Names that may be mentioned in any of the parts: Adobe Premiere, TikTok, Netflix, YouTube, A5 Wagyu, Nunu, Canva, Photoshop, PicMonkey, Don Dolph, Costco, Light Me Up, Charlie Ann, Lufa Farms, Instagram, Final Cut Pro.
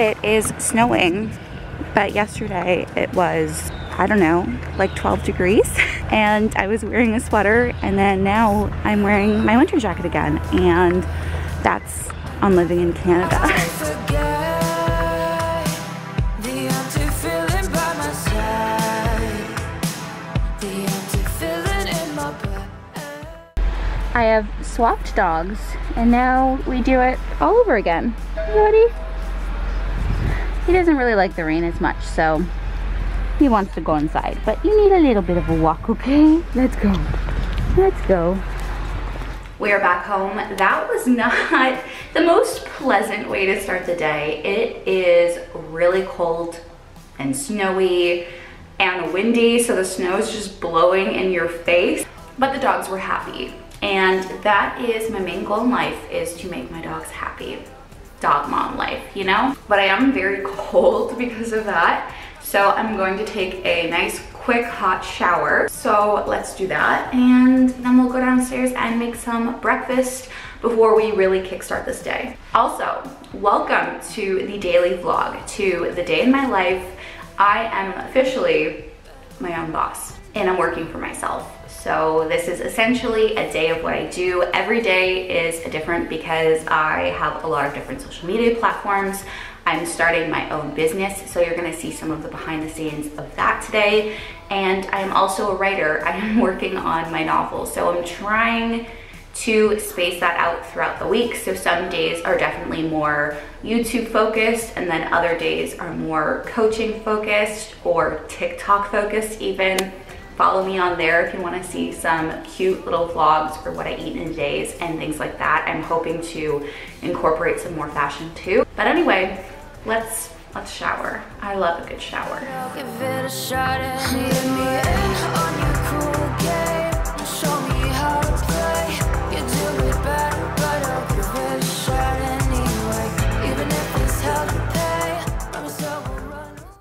It is snowing, but yesterday it was, I don't know, like 12 degrees and I was wearing a sweater, and then now I'm wearing my winter jacket again, and that's on living in Canada. I have swapped dogs, and now we do it all over again. Buddy, he doesn't really like the rain as much, so he wants to go inside. But you need a little bit of a walk, okay? Let's go. Let's go. We are back home. That was not the most pleasant way to start the day. It is really cold and snowy and windy, so the snow is just blowing in your face. But the dogs were happy. And that is my main goal in life, is to make my dogs happy. Dog mom life, you know? But I am very cold because of that. So I'm going to take a nice quick hot shower. So let's do that. And then we'll go downstairs and make some breakfast before we really kickstart this day. Also, welcome to the daily vlog, to the day in my life. I am officially my own boss and I'm working for myself. So this is essentially a day of what I do. Every day is different because I have a lot of different social media platforms. I'm starting my own business, so you're gonna see some of the behind the scenes of that today. And I am also a writer. I am working on my novel, so I'm trying to space that out throughout the week. So some days are definitely more YouTube focused, and then other days are more coaching focused or TikTok focused even. Follow me on there if you want to see some cute little vlogs for what I eat in days and things like that. I'm hoping to incorporate some more fashion too. But anyway, let's shower. I love a good shower. Give it a shot and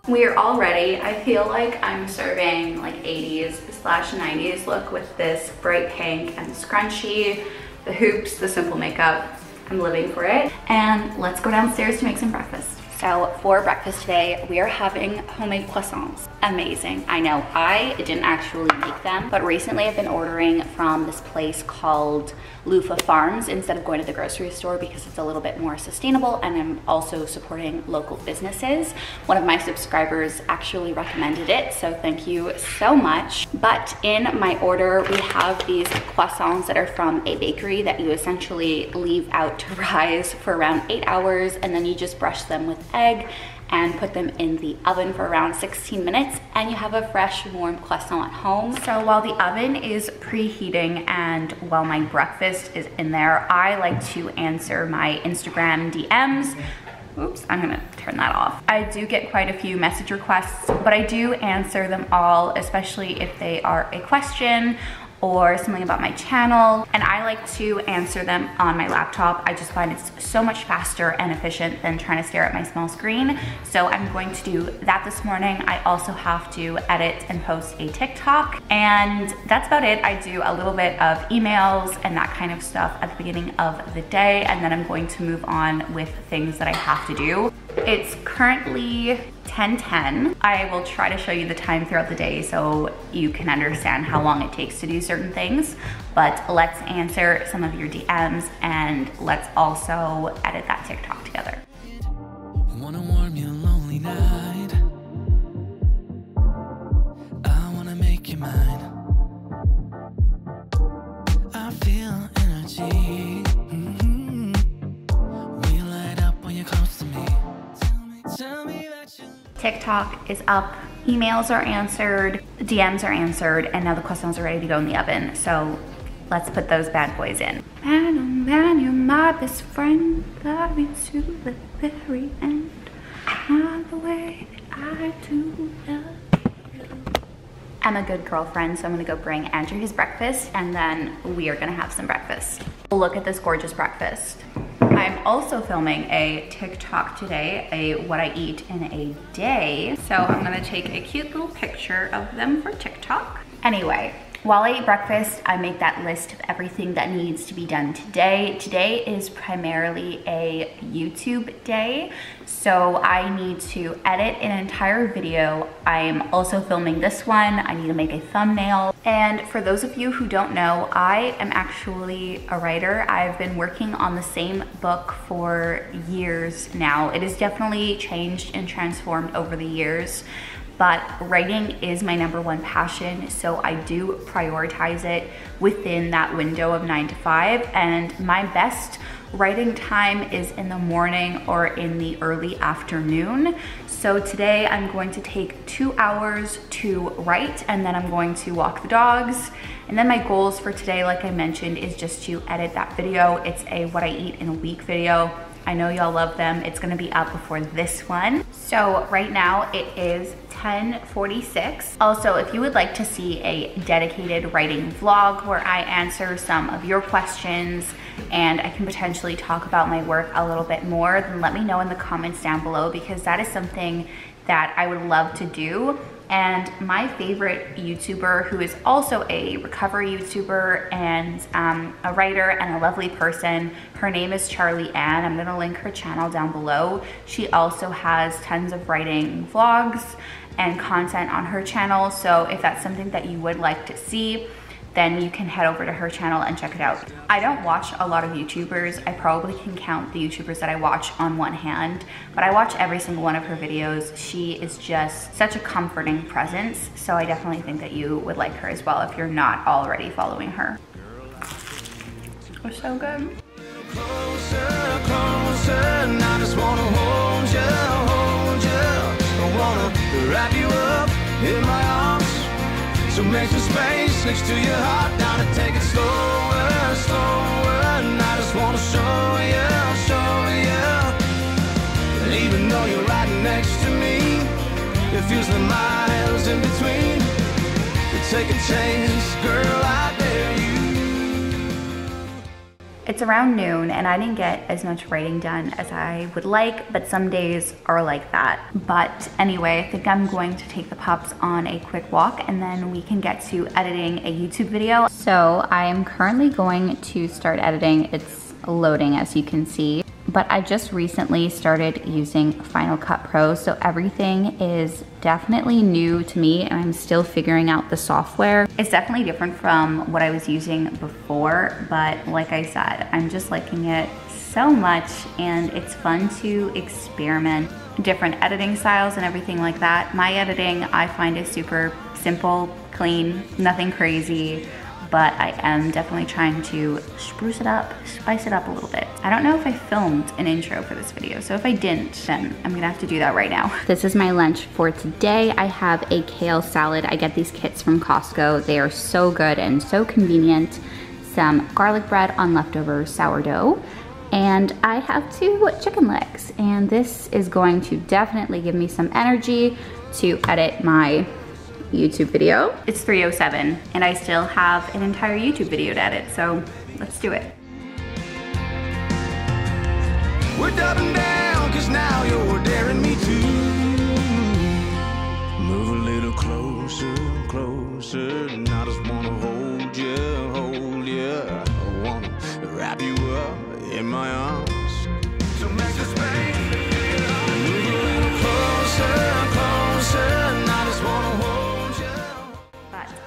we are all ready. I feel like I'm serving like 80s/90s look with this bright pink and the scrunchie, the hoops, the simple makeup. I'm living for it. And let's go downstairs to make some breakfast. So for breakfast today, we are having homemade croissants. Amazing. I know I didn't actually make them, but recently I've been ordering from this place called Lufa Farms instead of going to the grocery store because it's a little bit more sustainable, and I'm also supporting local businesses. One of my subscribers actually recommended it, so thank you so much. But in my order, we have these croissants that are from a bakery that you essentially leave out to rise for around 8 hours, and then you just brush them with egg and put them in the oven for around 16 minutes and you have a fresh warm croissant at home. So while the oven is preheating and while my breakfast is in there, I like to answer my Instagram DMs. Oops, I'm gonna turn that off. I do get quite a few message requests, but I do answer them all, especially if they are a question or something about my channel, and I like to answer them on my laptop. I just find it's so much faster and efficient than trying to stare at my small screen, so I'm going to do that this morning. I also have to edit and post a TikTok, and that's about it. I do a little bit of emails and that kind of stuff at the beginning of the day, and then I'm going to move on with things that I have to do. It's currently 10:10. I will try to show you the time throughout the day so you can understand how long it takes to do certain things, but let's answer some of your DMs and let's also edit that TikTok together. TikTok is up, emails are answered, DMs are answered, and now the croissants are ready to go in the oven. So let's put those bad boys in. Man, oh man, you're my best friend. Love you to the very end. Not the way that I do love you. I'm a good girlfriend, so I'm gonna go bring Andrew his breakfast, and then we are gonna have some breakfast. Look at this gorgeous breakfast. I'm also filming a TikTok today, a what I eat in a day. So I'm gonna take a cute little picture of them for TikTok. Anyway, While I eat breakfast, I make that list of everything that needs to be done today. Today is primarily a YouTube day, so I need to edit an entire video. I'm also filming this one. I need to make a thumbnail. And for those of you who don't know, I am actually a writer. I've been working on the same book for years now. It has definitely changed and transformed over the years, but writing is my #1 passion, so I do prioritize it within that window of 9 to 5, and my best writing time is in the morning or in the early afternoon. So today I'm going to take 2 hours to write, and then I'm going to walk the dogs. And then my goals for today, like I mentioned, is just to edit that video. It's a what I eat in a week video. I know y'all love them. It's gonna be up before this one. So right now it is 10:46. Also, if you would like to see a dedicated writing vlog where I answer some of your questions and I can potentially talk about my work a little bit more, then let me know in the comments down below, because that is something that I would love to do. And my favorite YouTuber, who is also a recovery YouTuber and a writer and a lovely person, her name is Charlie Ann. I'm gonna link her channel down below. She also has tons of writing vlogs and content on her channel, so if that's something that you would like to see, then you can head over to her channel and check it out. I don't watch a lot of YouTubers. I probably can count the YouTubers that I watch on one hand, but I watch every single one of her videos. She is just such a comforting presence, so I definitely think that you would like her as well if you're not already following her. We're so good. Closer, closer, I just wanna hold you, hold you. I wanna wrap you up in my arms. So make some space next to your heart, now to take it slower, slower. And I just wanna show you. And even though you're right next to me, it feels like miles in between. You take a chance, girl, I dare you. It's around noon and I didn't get as much writing done as I would like, but some days are like that. But anyway, I think I'm going to take the pups on a quick walk and then we can get to editing a YouTube video. So I am currently going to start editing. It's loading, as you can see, but I just recently started using Final Cut Pro, so everything is definitely new to me and I'm still figuring out the software. It's definitely different from what I was using before, but like I said, I'm just liking it so much and it's fun to experiment different editing styles and everything like that. My editing, I find, is super simple, clean, nothing crazy, but I am definitely trying to spruce it up, spice it up a little bit. I don't know if I filmed an intro for this video, so if I didn't, then I'm gonna have to do that right now. This is my lunch for today. I have a kale salad. I get these kits from Costco. They are so good and so convenient. Some garlic bread on leftover sourdough. And I have 2 chicken legs. And this is going to definitely give me some energy to edit my YouTube video. It's 3:07 and I still have an entire YouTube video to edit, so let's do it. We're doubling down, cause now you're daring me to move a little closer, closer, and I just wanna hold you, hold you. I wanna wrap you up in my arms. So make the space, move a little closer, closer, and I just wanna hold.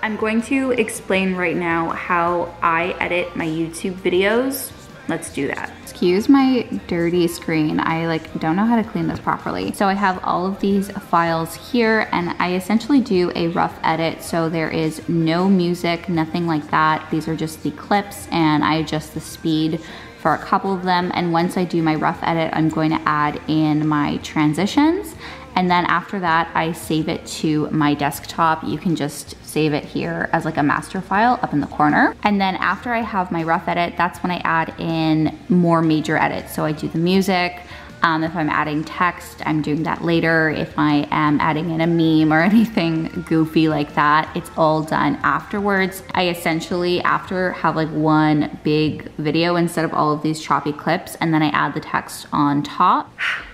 I'm going to explain right now how I edit my YouTube videos. Let's do that. Excuse my dirty screen. I don't know how to clean this properly. So I have all of these files here and I essentially do a rough edit. So there is no music, nothing like that. These are just the clips and I adjust the speed for a couple of them. And once I do my rough edit, I'm going to add in my transitions. And then after that, I save it to my desktop. You can just save it here as a master file up in the corner. And then after I have my rough edit, that's when I add in more major edits. So I do the music. If I'm adding text, I'm doing that later. If I am adding in a meme or anything goofy like that, it's all done afterwards. I essentially after have one big video instead of all of these choppy clips, and then I add the text on top.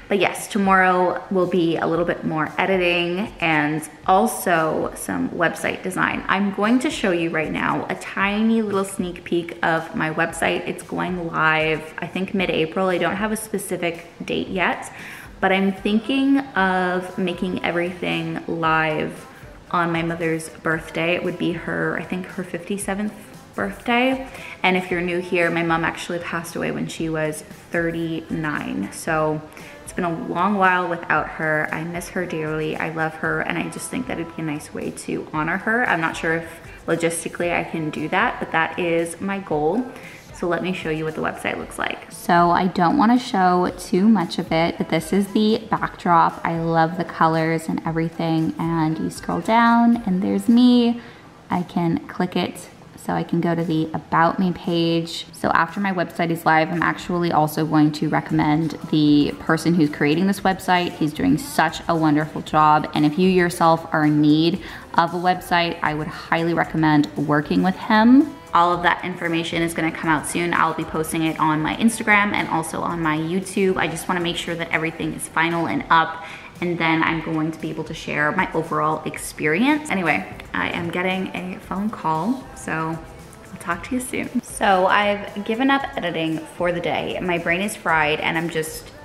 But yes, tomorrow will be a little bit more editing and also some website design. I'm going to show you right now a tiny little sneak peek of my website. It's going live, I think mid-April. I don't have a specific date yet, but I'm thinking of making everything live on my mother's birthday. It would be her, I think her 57th birthday. And if you're new here, my mom actually passed away when she was 39. So it's been a long while without her. I miss her dearly. I love her. And I just think that it'd be a nice way to honor her. I'm not sure if logistically I can do that, but that is my goal. So let me show you what the website looks like. So I don't want to show too much of it, but this is the backdrop. I love the colors and everything. And you scroll down and there's me. I can click it so I can go to the About Me page. So after my website is live, I'm actually also going to recommend the person who's creating this website. He's doing such a wonderful job. And if you yourself are in need of a website, I would highly recommend working with him. All of that information is gonna come out soon. I'll be posting it on my Instagram and also on my YouTube. I just wanna make sure that everything is final and up, and then I'm going to be able to share my overall experience. Anyway, I am getting a phone call, so I'll talk to you soon. So I've given up editing for the day. My brain is fried and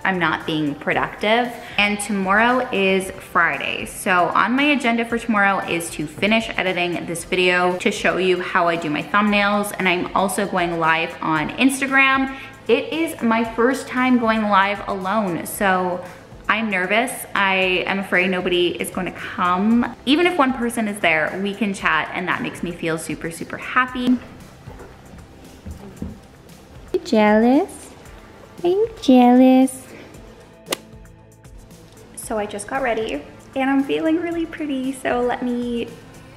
I'm not being productive. And tomorrow is Friday. So on my agenda for tomorrow is to finish editing this video to show you how I do my thumbnails. And I'm also going live on Instagram. It is my first time going live alone. So I'm nervous. I am afraid nobody is going to come. Even if one person is there, we can chat, and that makes me feel super, super happy. You jealous? Are you jealous? So I just got ready and I'm feeling really pretty. So let me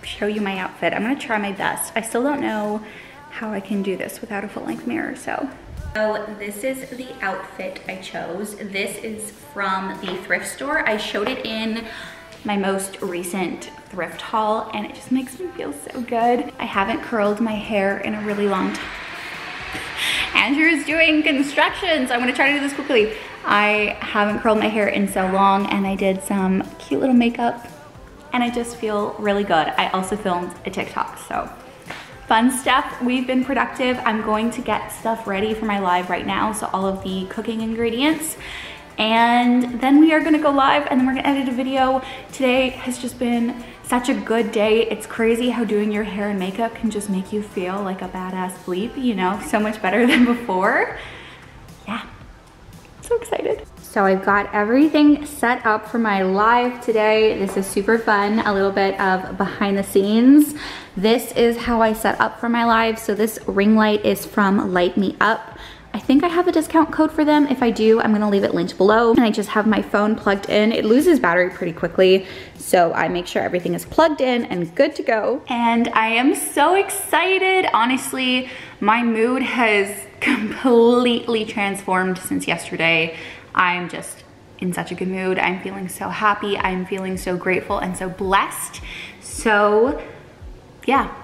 show you my outfit. I'm going to try my best. I still don't know how I can do this without a full-length mirror, so. So this is the outfit I chose. This is from the thrift store. I showed it in my most recent thrift haul and it just makes me feel so good. I haven't curled my hair in a really long time. Andrew's doing construction, so I'm gonna try to do this quickly. I haven't curled my hair in so long and I did some cute little makeup and I just feel really good. I also filmed a TikTok, so. Fun stuff, we've been productive. I'm going to get stuff ready for my live right now, so all of the cooking ingredients. And then we are gonna go live and then we're gonna edit a video. Today has just been such a good day. It's crazy how doing your hair and makeup can just make you feel like a badass bleep, you know, so much better than before. Yeah, so excited. So I've got everything set up for my live today. This is super fun, a little bit of behind the scenes. This is how I set up for my live. So this ring light is from Light Me Up. I think I have a discount code for them. If I do, I'm gonna leave it linked below. And I just have my phone plugged in. It loses battery pretty quickly. So I make sure everything is plugged in and good to go. And I am so excited. Honestly, my mood has completely transformed since yesterday. I'm just in such a good mood. I'm feeling so happy. I'm feeling so grateful and so blessed. So yeah,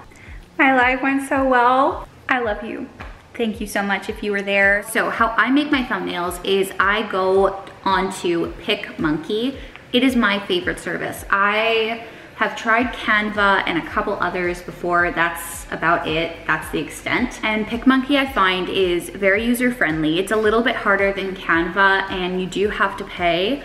my life went so well. I love you. Thank you so much if you were there. So how I make my thumbnails is I go onto PicMonkey. It is my favorite service. I have tried Canva and a couple others before. That's about it. That's the extent. And PicMonkey, I find, is very user-friendly. It's a little bit harder than Canva and you do have to pay,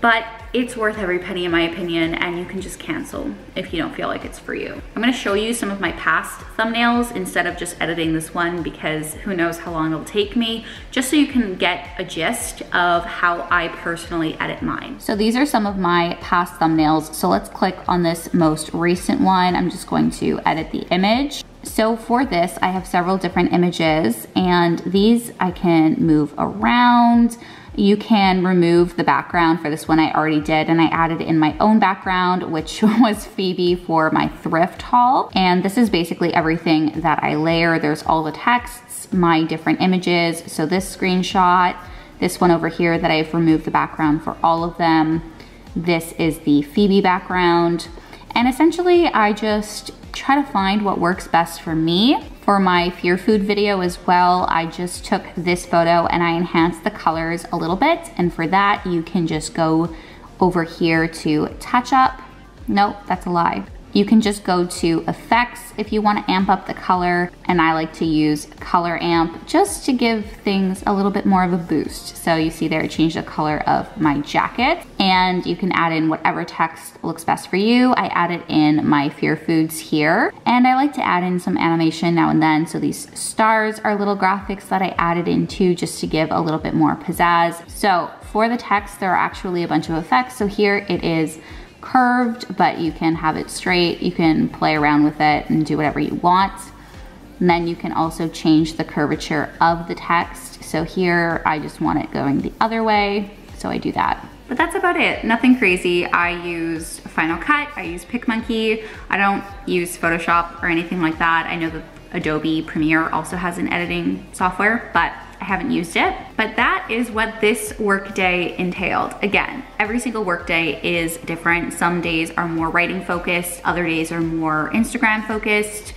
but it's worth every penny in my opinion, and you can just cancel if you don't feel like it's for you. I'm gonna show you some of my past thumbnails instead of just editing this one because who knows how long it'll take me, just so you can get a gist of how I personally edit mine. So these are some of my past thumbnails. So let's click on this most recent one. I'm just going to edit the image. So for this, I have several different images and these I can move around. You can remove the background for this one. I already did, and I added in my own background, which was Phoebe for my thrift haul. And this is basically everything that I layer. There's all the texts, my different images. So this screenshot, this one over here that I've removed the background for all of them. This is the Phoebe background. And essentially I just try to find what works best for me. for my Fear Food video as well, I just took this photo and I enhanced the colors a little bit. And for that, you can just go over here to touch up. Nope, that's a lie. You can just go to effects if you want to amp up the color, and I like to use color amp just to give things a little bit more of a boost. So you see there, it changed the color of my jacket, and you can add in whatever text looks best for you. I added in my Fear Foods here, and I like to add in some animation now and then. So these stars are little graphics that I added in too, just to give a little bit more pizzazz. So for the text, there are actually a bunch of effects. So here it is curved, but you can have it straight. You can play around with it and do whatever you want. And then you can also change the curvature of the text. So here, I just want it going the other way, so I do that. But that's about it, nothing crazy. I use Final Cut, I use PicMonkey. I don't use Photoshop or anything like that. I know that Adobe Premiere also has an editing software, but I haven't used it. But that is what this workday entailed. Again, every single workday is different. Some days are more writing focused, other days are more Instagram focused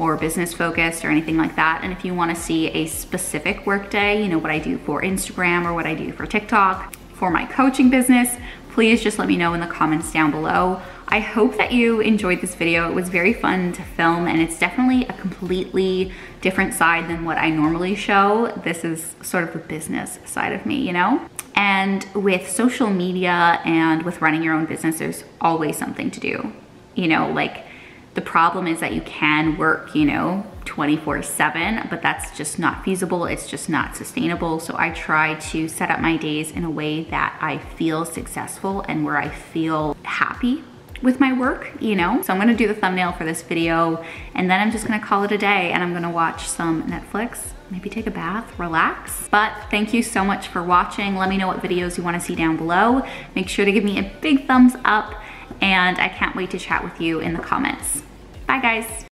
or business focused or anything like that. And if you wanna see a specific workday, you know, what I do for Instagram or what I do for TikTok, for my coaching business, please just let me know in the comments down below. I hope that you enjoyed this video. It was very fun to film, and it's definitely a completely different side than what I normally show. This is sort of the business side of me, you know? And with social media and with running your own business, there's always something to do. You know, like, the problem is that you can work, you know, 24/7, but that's just not feasible. It's just not sustainable. So I try to set up my days in a way that I feel successful and where I feel happy with my work, you know? So I'm gonna do the thumbnail for this video, and then I'm just gonna call it a day, and I'm gonna watch some Netflix, maybe take a bath, relax. But thank you so much for watching. Let me know what videos you wanna see down below. Make sure to give me a big thumbs up, and I can't wait to chat with you in the comments. Bye guys.